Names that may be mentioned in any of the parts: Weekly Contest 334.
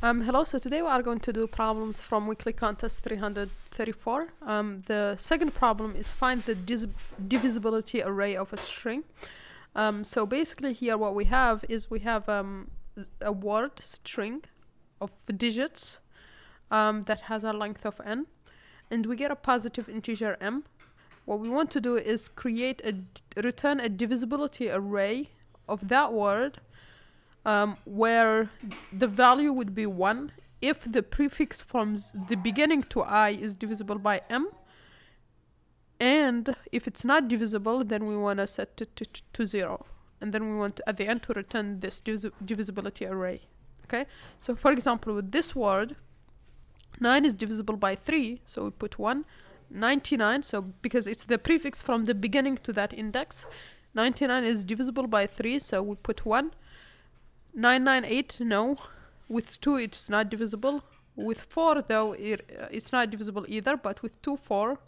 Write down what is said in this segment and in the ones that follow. Hello, so today we are going to do problems from Weekly Contest 334. The second problem is find the divisibility array of a string. So basically here what we have is we have a word string of digits that has a length of n, and we get a positive integer m. What we want to do is return a divisibility array of that word where the value would be 1 if the prefix from the beginning to I is divisible by m, and if it's not divisible, then we want to set it to 0, and then we want at the end to return this divisibility array. Okay, so for example, with this word 9 is divisible by 3, so we put 1. 99, so because it's the prefix from the beginning to that index, 99 is divisible by 3, so we put 1. 998, no, with 2 it's not divisible, with 4 though it's not divisible either, but with 2, 4,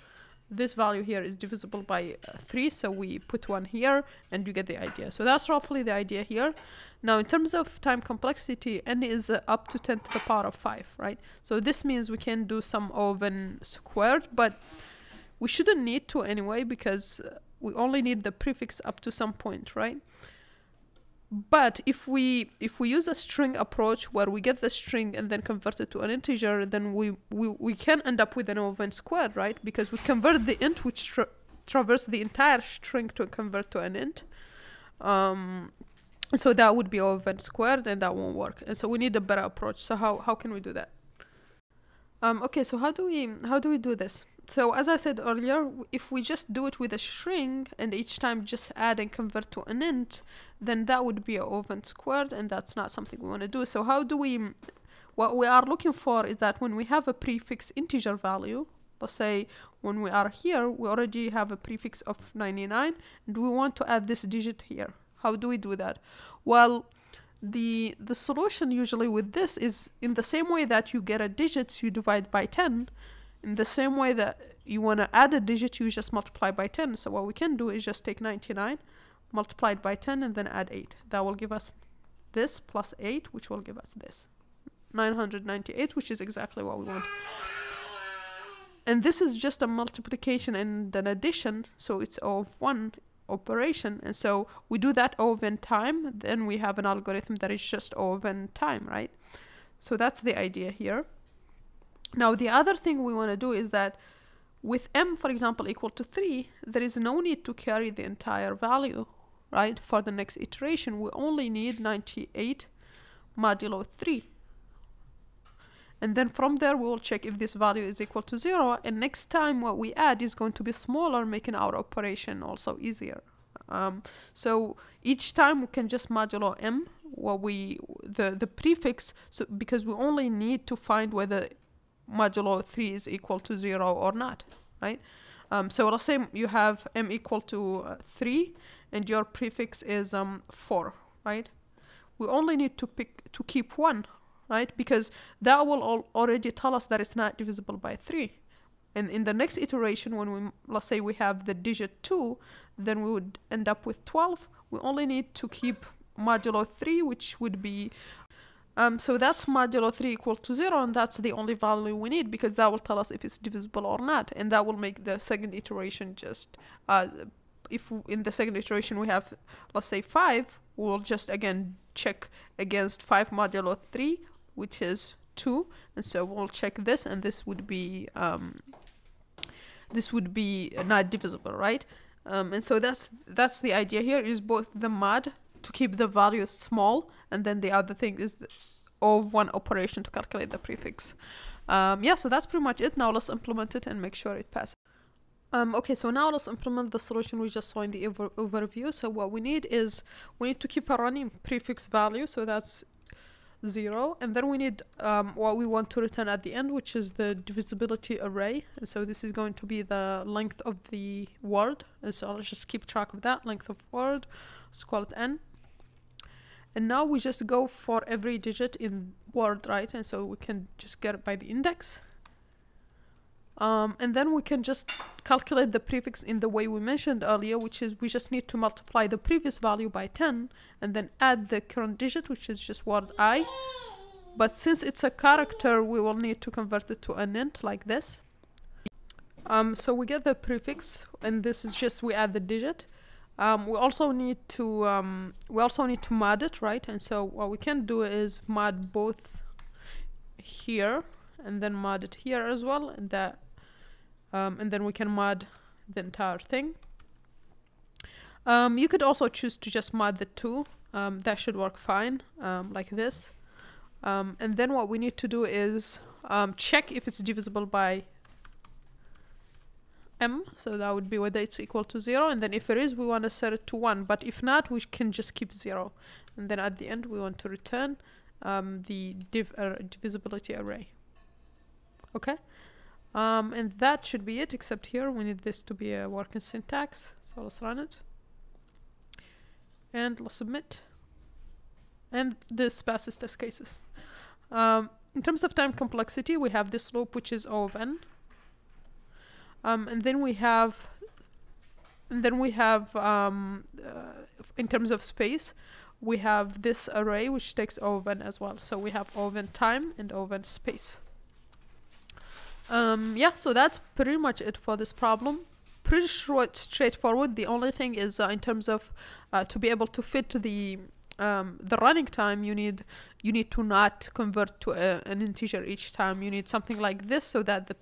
this value here is divisible by 3, so we put 1 here and you get the idea. So that's roughly the idea here. Now in terms of time complexity, n is up to 10 to the power of 5, right? So this means we can do some of n squared, but we shouldn't need to anyway, because we only need the prefix up to some point, right? But if we use a string approach where we get the string and then convert it to an integer, then we can end up with an n squared, right? Because we convert the int, which traverse the entire string to convert to an int. So that would be n squared, and that won't work. And so we need a better approach. So how can we do that? Okay, so how do we do this? So as I said earlier, if we just do it with a string and each time just add and convert to an int, then that would be n squared, and that's not something we want to do. So how do we, what we are looking for is that when we have a prefix integer value, let's say when we are here, we already have a prefix of 99 and we want to add this digit here. How do we do that? Well, the solution usually with this is in the same way that you get a digit, you divide by 10. In the same way that you want to add a digit, you just multiply by 10. So what we can do is just take 99, multiply it by 10, and then add 8. That will give us this plus 8, which will give us this. 998, which is exactly what we want. And this is just a multiplication and an addition, so it's O of 1 operation. And so we do that O of n time, then we have an algorithm that is just O of n time, right? So that's the idea here. Now, the other thing we want to do is that with m, for example, equal to 3, there is no need to carry the entire value, right? For the next iteration, we only need 98 modulo 3. And then from there, we will check if this value is equal to 0. And next time, what we add is going to be smaller, making our operation also easier. So each time we can just modulo m, what we the prefix, so because we only need to find whether modulo 3 is equal to 0 or not, right? So let's say you have m equal to 3 and your prefix is 4, right? We only need to keep 1, right? Because that will already tell us that it's not divisible by 3. And in the next iteration, when we, let's say we have the digit 2, then we would end up with 12. We only need to keep modulo 3, which would be so that's modulo 3 equal to 0, and that's the only value we need, because that will tell us if it's divisible or not, and that will make the second iteration just, if in the second iteration we have, let's say 5, we'll just again check against 5 modulo 3, which is 2, and so we'll check this, and this would be not divisible, right? And so that's the idea here, is both the mod to keep the value small, and then the other thing is the O of 1 operation to calculate the prefix. Yeah, so that's pretty much it. Now let's implement it and make sure it passes. Okay, so now let's implement the solution we just saw in the overview. So what we need is, we need to keep a running prefix value, so that's 0, and then we need what we want to return at the end, which is the divisibility array. And so this is going to be the length of the word, and so let's just keep track of that, length of word, let's call it n. And now we just go for every digit in word, right? And so we can just get it by the index. And then we can just calculate the prefix in the way we mentioned earlier, which is we just need to multiply the previous value by 10 and then add the current digit, which is just word I, But since it's a character, we will need to convert it to an int like this. So we get the prefix, and this is just we add the digit. We also need to mod it, right? And so what we can do is mod both here and then mod it here as well, and that, and then we can mod the entire thing. You could also choose to just mod the two. That should work fine, like this. And then what we need to do is check if it's divisible by m, so that would be whether it's equal to 0, and then if it is, we want to set it to 1, but if not, we can just keep 0. And then at the end, we want to return the divisibility array. Okay? And that should be it, except here we need this to be a working syntax, so let's run it. And let's submit. And this passes test cases. In terms of time complexity, we have this loop, which is O of n. And then we have, in terms of space, we have this array, which takes O of n as well. So we have O of n time and O of n space. Yeah, so that's pretty much it for this problem. Pretty short, straightforward. The only thing is in terms of to be able to fit the running time, you need to not convert to an integer each time. You need something like this so that the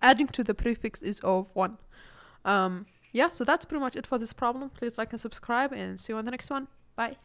adding to the prefix is O of 1. Yeah, so that's pretty much it for this problem. Please like and subscribe, and see you on the next one. Bye.